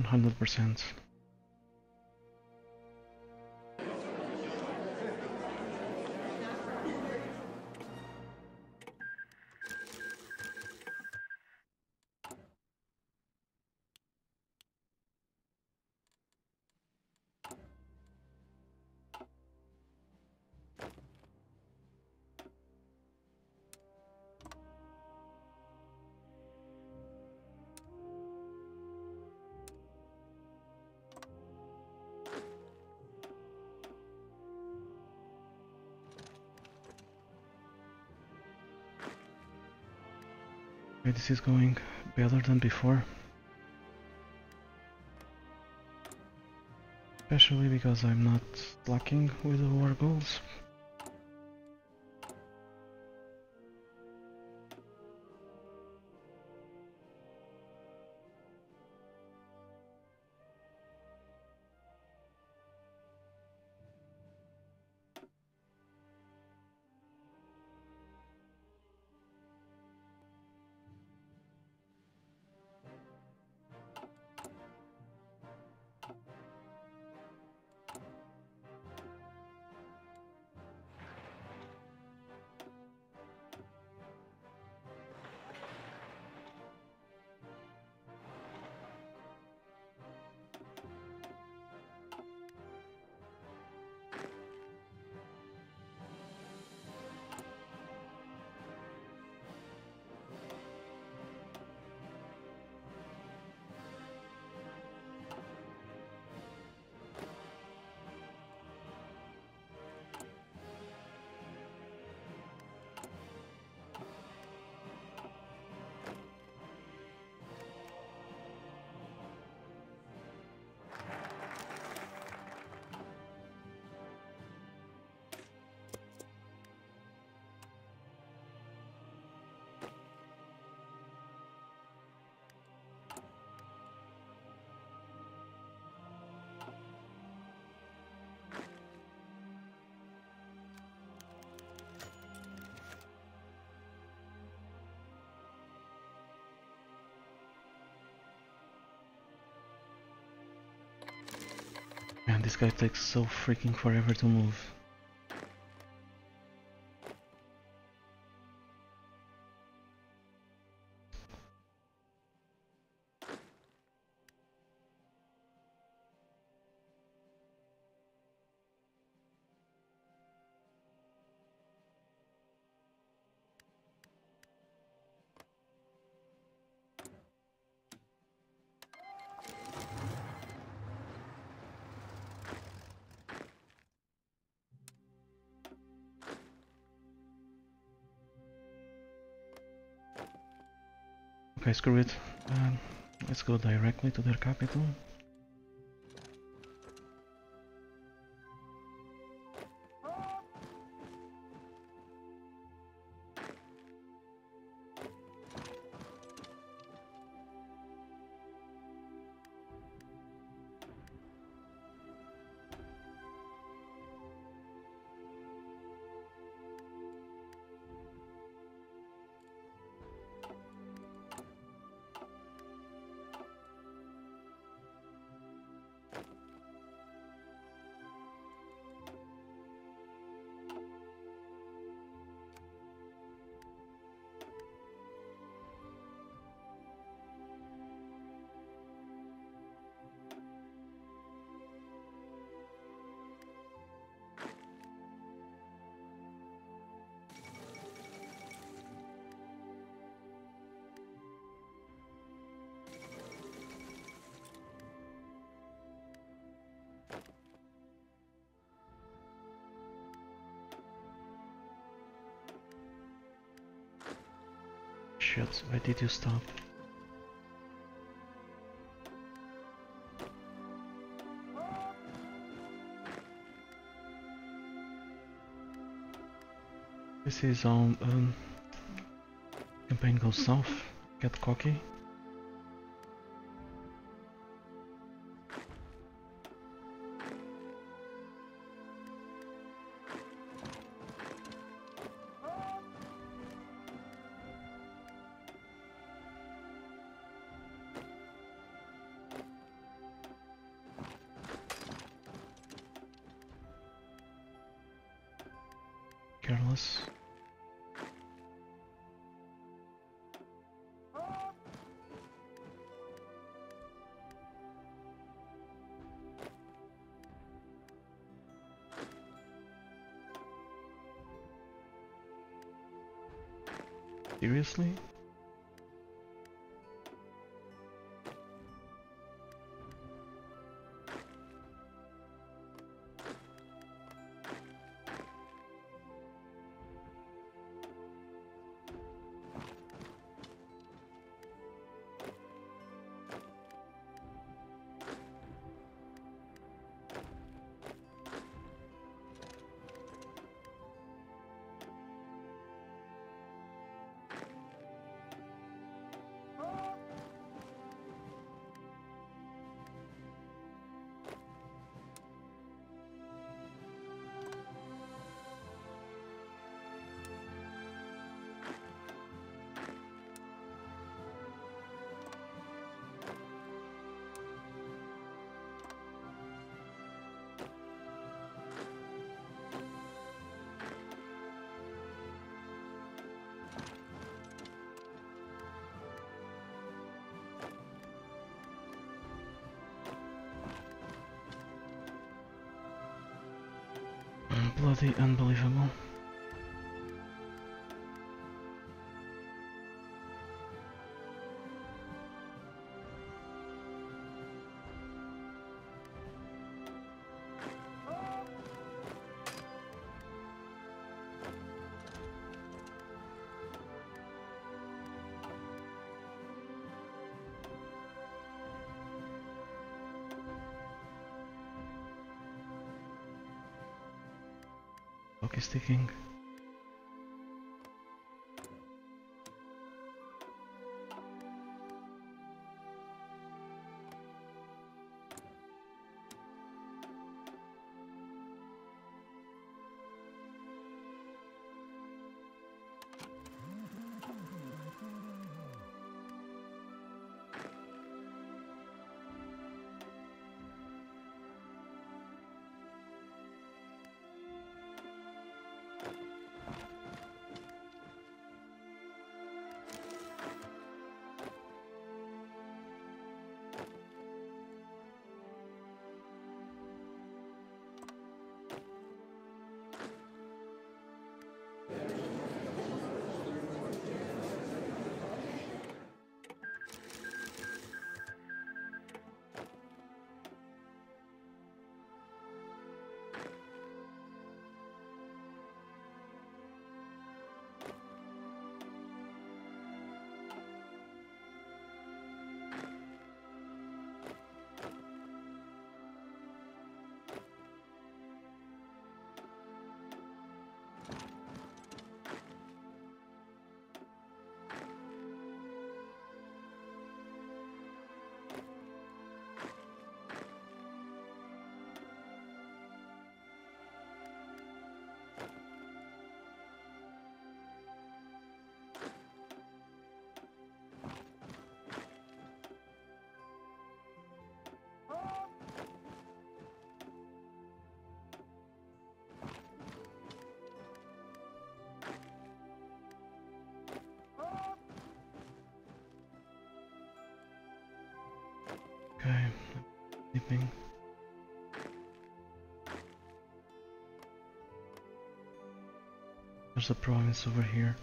100%. This is going better than before, especially because I'm not slacking with the war goals. This guy takes so freaking forever to move. Okay, screw it. Let's go directly to their capital. Shit, why did you stop? This is on campaign goes south, get cocky. careless. Seriously? Bloody unbelievable. Is ticking. Anything. There's a province over here.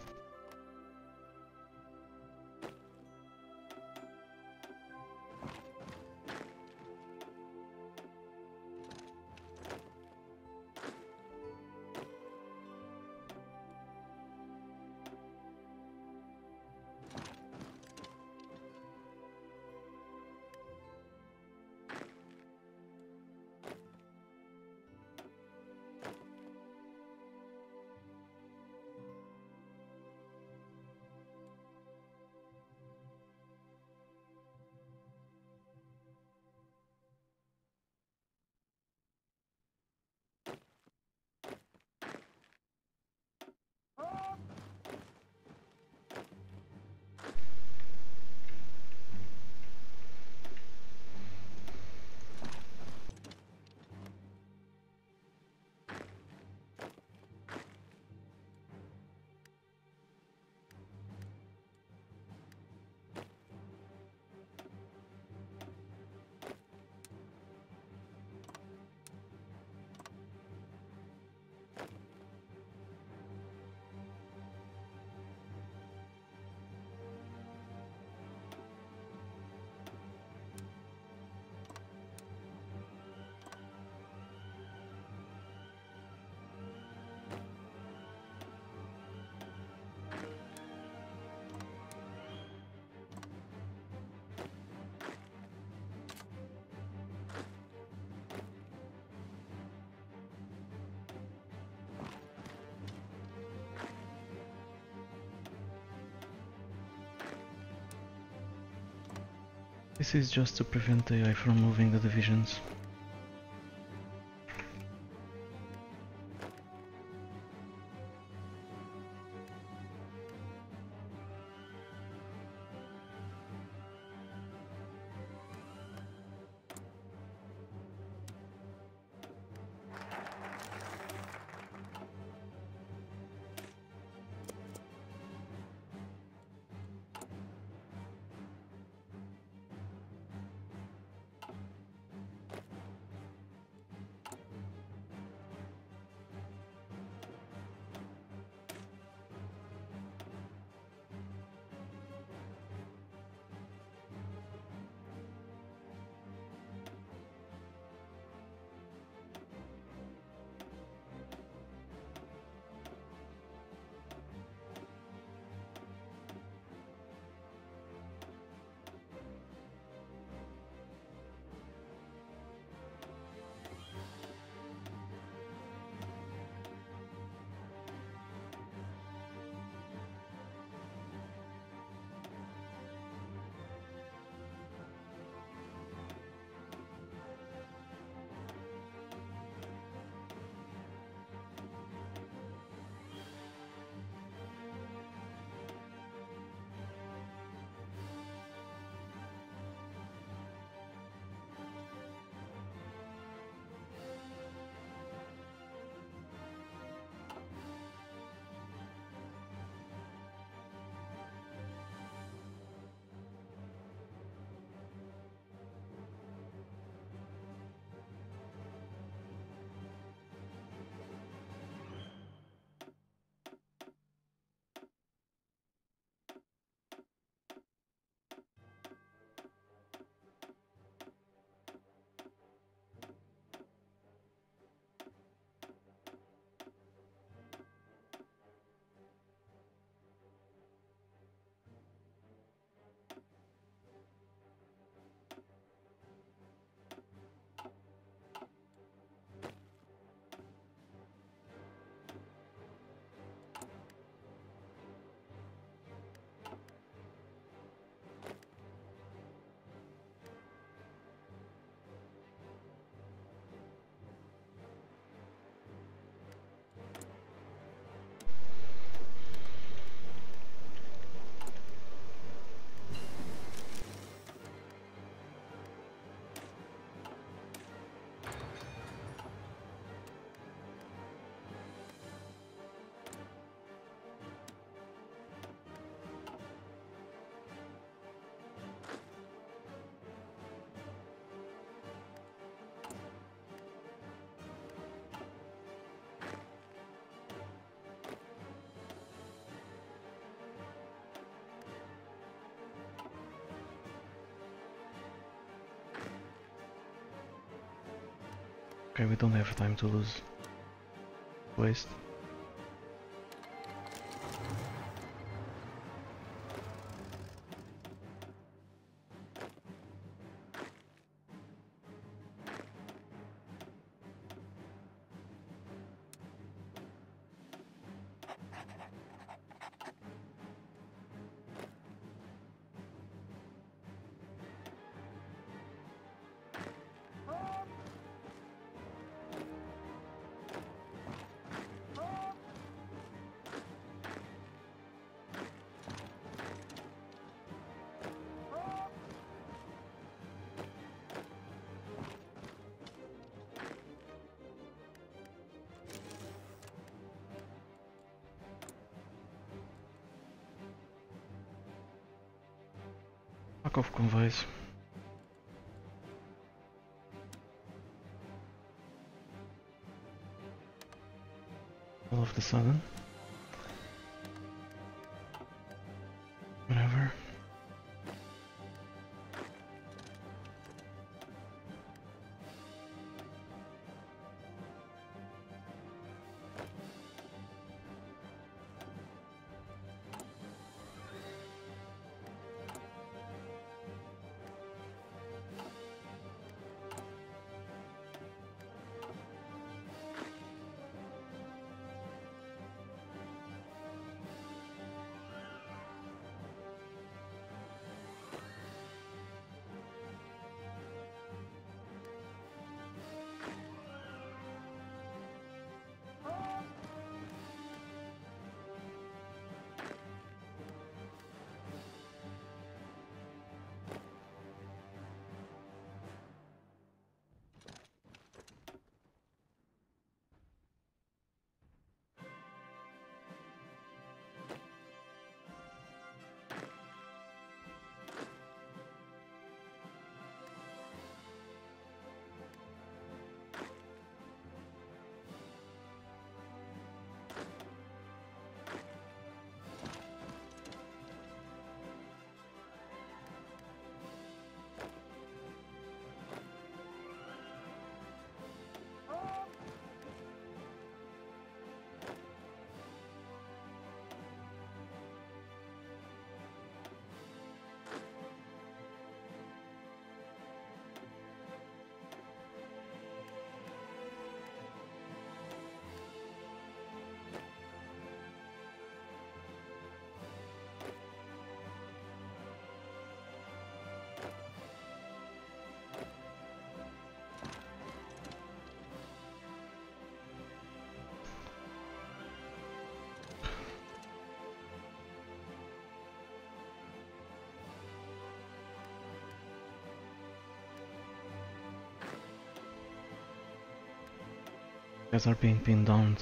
This is just to prevent AI from moving the divisions. Okay, we don't have time to lose. Waste. Fuck off, convoys. All of the sudden. Whatever. guys are being pinned down.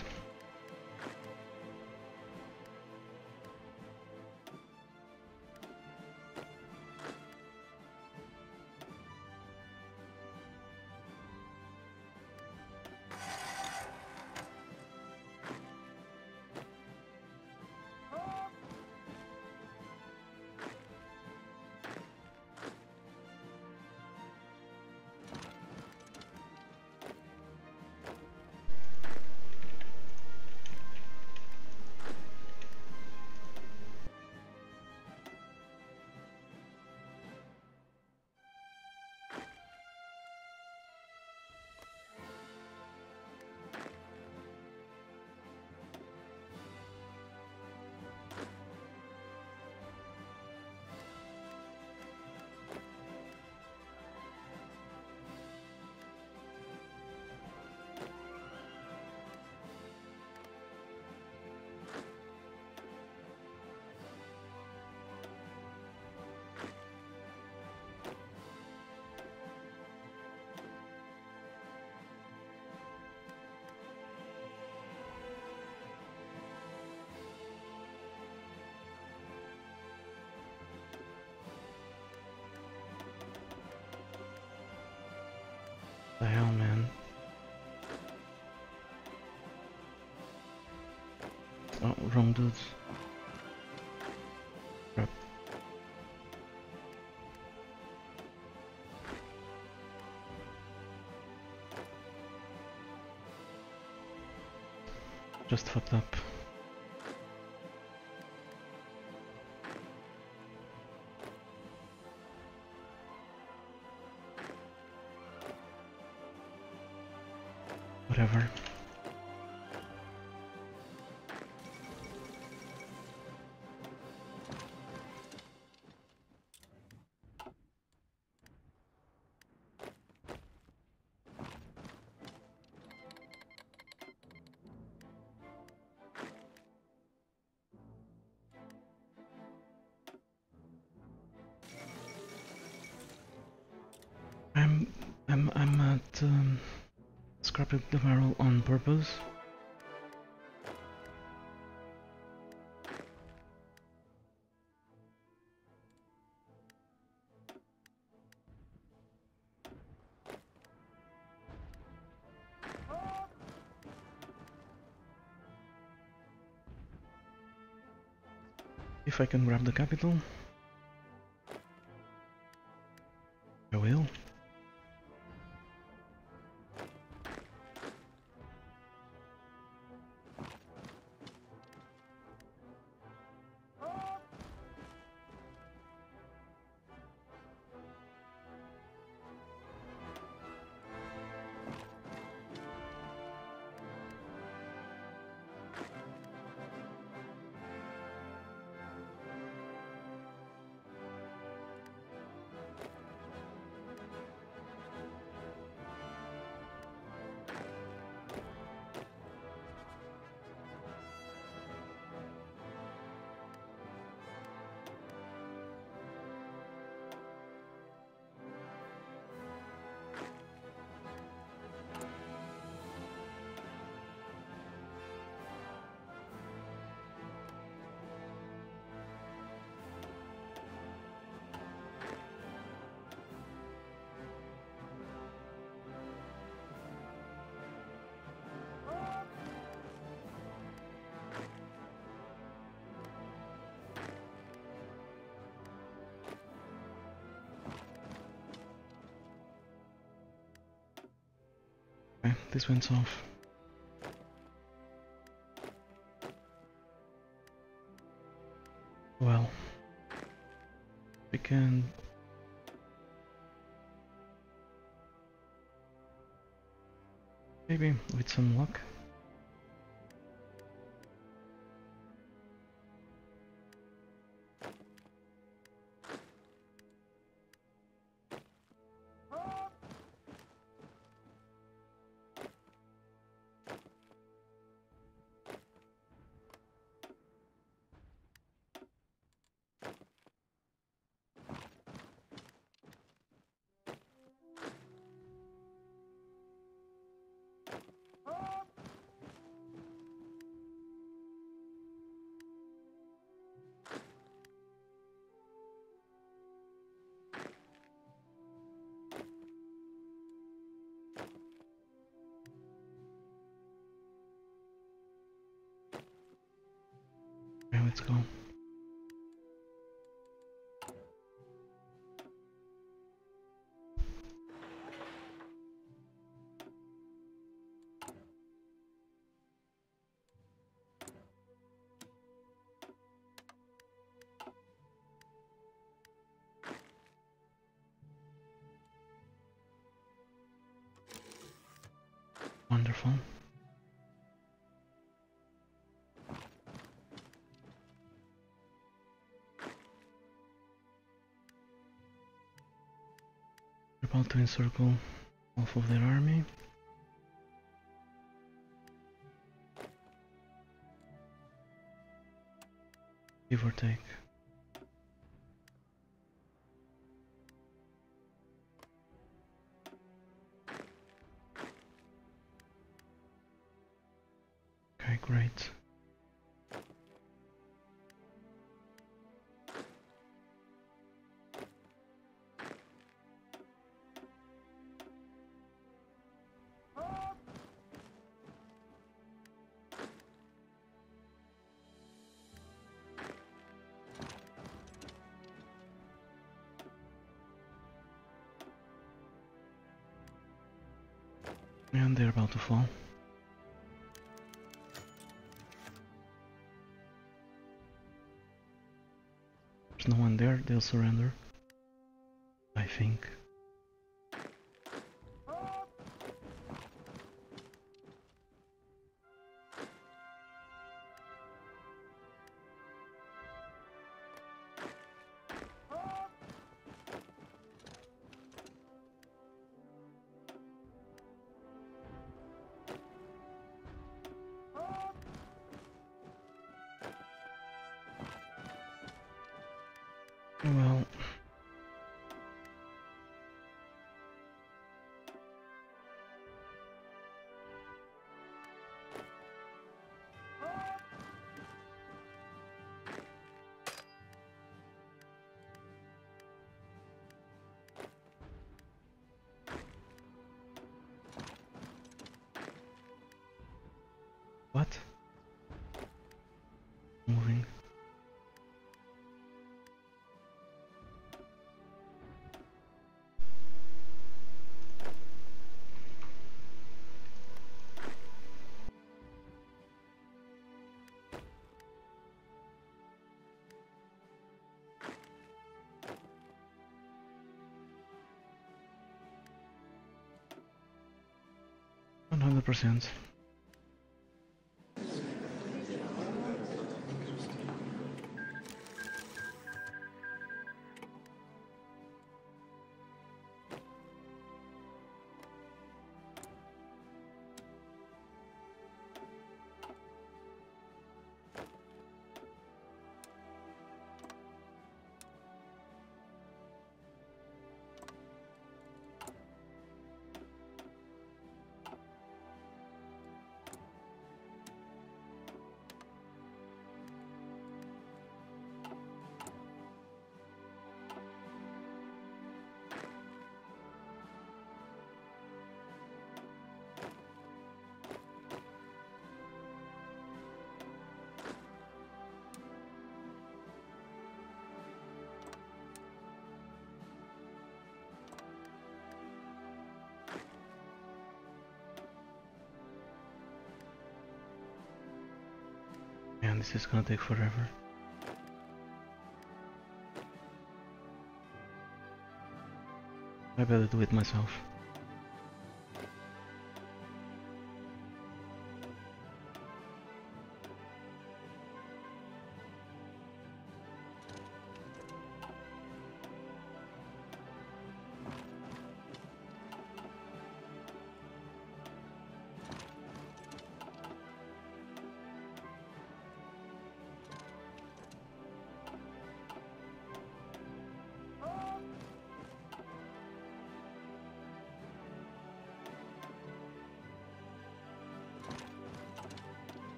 The hell, man. Oh, wrong dudes. Crap. Just fucked up. Whatever. I'm at scrapping the barrel on purpose. If I can grab the capital, I will. This went off. Well, we can. Maybe with some luck. Let's go. Wonderful. They're about to encircle half of their army. Give or take. Great. And they're about to fall. No one there, they'll surrender, I think. Well, what? Moving. Percent. Man, this is gonna take forever. I better do it myself.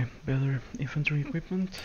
Okay, better infantry equipment.